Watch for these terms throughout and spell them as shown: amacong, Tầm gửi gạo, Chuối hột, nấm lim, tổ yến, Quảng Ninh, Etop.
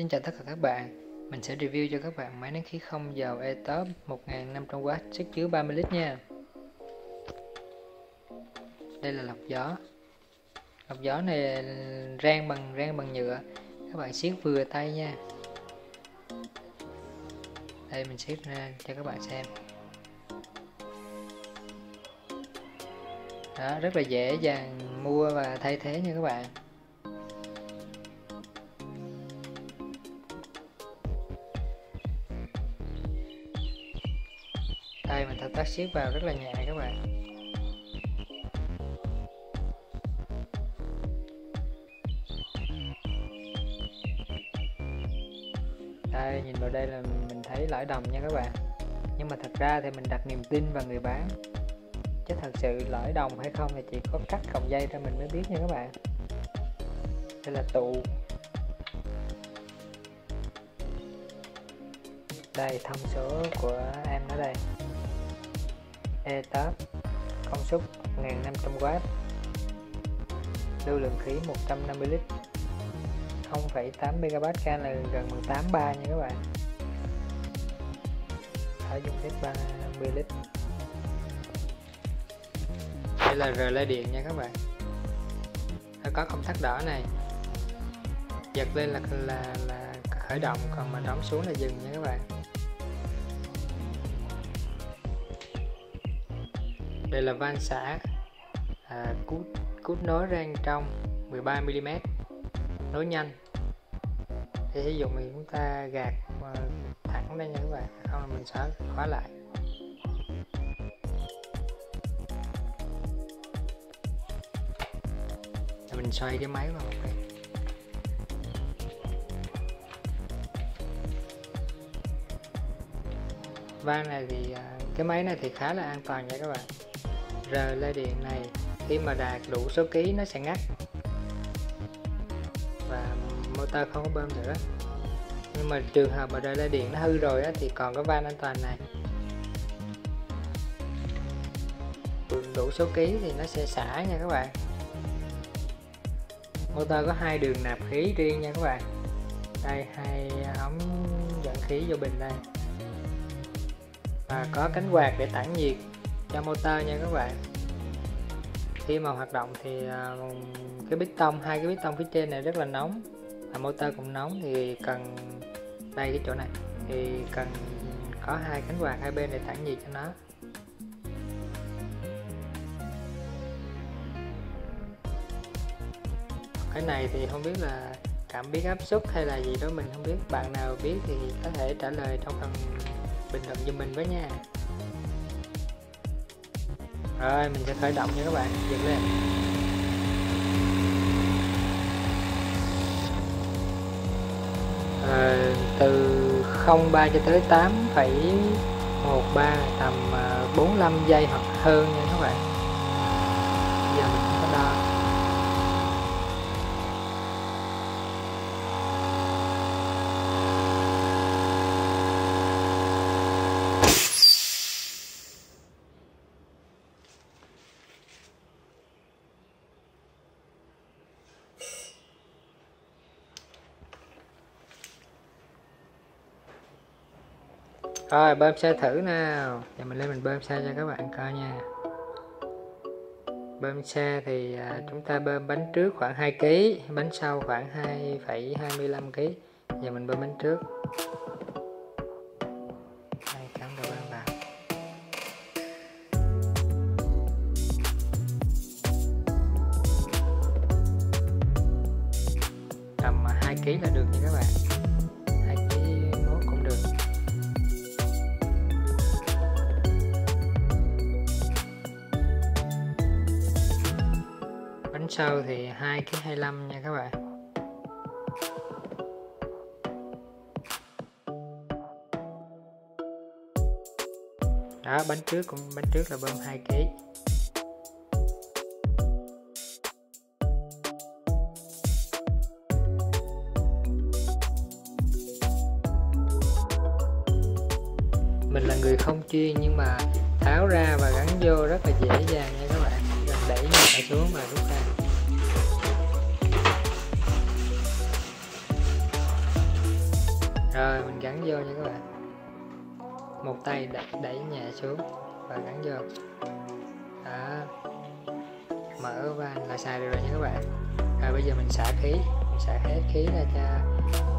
Xin chào tất cả các bạn, mình sẽ review cho các bạn máy nén khí không dầu Etop 1500W sức chứa 30 lít nha. Đây là lọc gió này rang bằng nhựa, các bạn siết vừa tay nha. Đây mình siết ra cho các bạn xem. Đó, rất là dễ dàng mua và thay thế nha các bạn. Đây mình thao tác siết vào rất là nhẹ các bạn. Đây nhìn vào đây là mình thấy lãi đồng nha các bạn. Nhưng mà thật ra thì mình đặt niềm tin vào người bán, chứ thật sự lãi đồng hay không thì chỉ có cắt cọng dây ra mình mới biết nha các bạn. Đây là tụ. Đây thông số của em ở đây. Etop, công suất 1500W, lưu lượng khí 150 lít, 0,8 MW can là gần 83 nha các bạn. Ở dung tích 30 lít. Đây là relay điện nha các bạn. Nó có công tắc đỏ này. Giật lên là khởi động, còn mà đóng xuống là dừng nha các bạn. Đây là van xả, cút nối rang trong 13mm, nối nhanh để sử dụng. Mình chúng ta gạt thẳng đây nha các bạn, không là mình sẽ khóa lại. Mình xoay cái máy vào một cái. Van này thì cái máy này thì khá là an toàn nha các bạn. Relay điện này khi mà đạt đủ số ký nó sẽ ngắt và motor không có bơm nữa. Nhưng mà trường hợp mà relay điện nó hư rồi á, thì còn cái van an toàn này đủ số ký thì nó sẽ xả nha các bạn. Motor có 2 đường nạp khí riêng nha các bạn. Đây 2 ống dẫn khí vô bình đây, và có cánh quạt để tản nhiệt cho motor nha các bạn. Khi mà hoạt động thì cái piston, 2 cái piston phía trên này rất là nóng và motor cũng nóng, thì cần đây cái chỗ này thì cần có 2 cánh quạt hai bên để tản nhiệt cho nó. Cái này thì không biết là cảm biến áp suất hay là gì đó, mình không biết. Bạn nào biết thì có thể trả lời trong phần bình luận giùm mình với nha. Rồi mình sẽ khởi động nha các bạn, dừng lên. Từ 0,3 cho tới 8,13 tầm 45 giây hoặc hơn nha các bạn. Giờ mình sẽ đo. Rồi bơm xe thử nào. Giờ mình lên mình bơm xe cho các bạn coi nha. Bơm xe thì chúng ta bơm bánh trước khoảng 2 kg, bánh sau khoảng 2,25 kg. Giờ mình bơm bánh trước. Đây cắm đầu bơm vào. Tầm 2 kg là được nha các bạn. Sau thì 2,25 kg nha các bạn. Đó, bánh trước là bơm 2 kg. Mình là người không chuyên nhưng mà tháo ra và gắn vô rất là dễ dàng nha các bạn. Mình đẩy nhẹ xuống và rút ra. Rồi mình gắn vô nha các bạn. Một tay đẩy nhẹ xuống và gắn vô. Đó. Mở van là xài được rồi nha các bạn. Rồi bây giờ mình xả khí, mình xả hết khí ra cho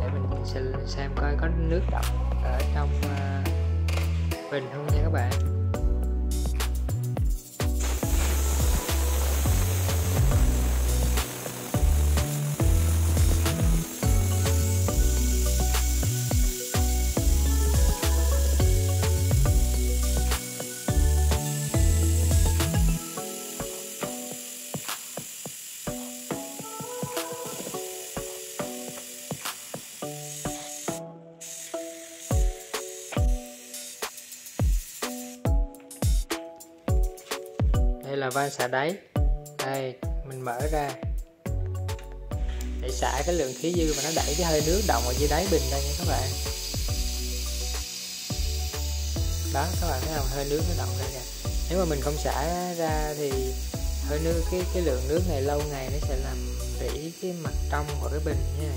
để mình xem coi có nước đọng ở trong bình không nha các bạn. Đây là van xả đáy. Đây mình mở ra để xả cái lượng khí dư mà nó đẩy cái hơi nước đọng ở dưới đáy bình ra nha các bạn. Đó các bạn thấy không, hơi nước nó đọng ra kìa. Nếu mà mình không xả ra thì hơi nước cái lượng nước này lâu ngày nó sẽ làm rỉ cái mặt trong của cái bình nha.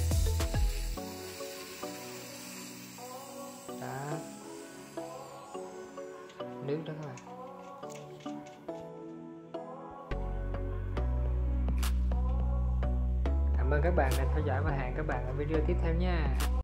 Đó, nước đó các bạn. Cảm ơn các bạn đã theo dõi và hẹn các bạn ở video tiếp theo nha.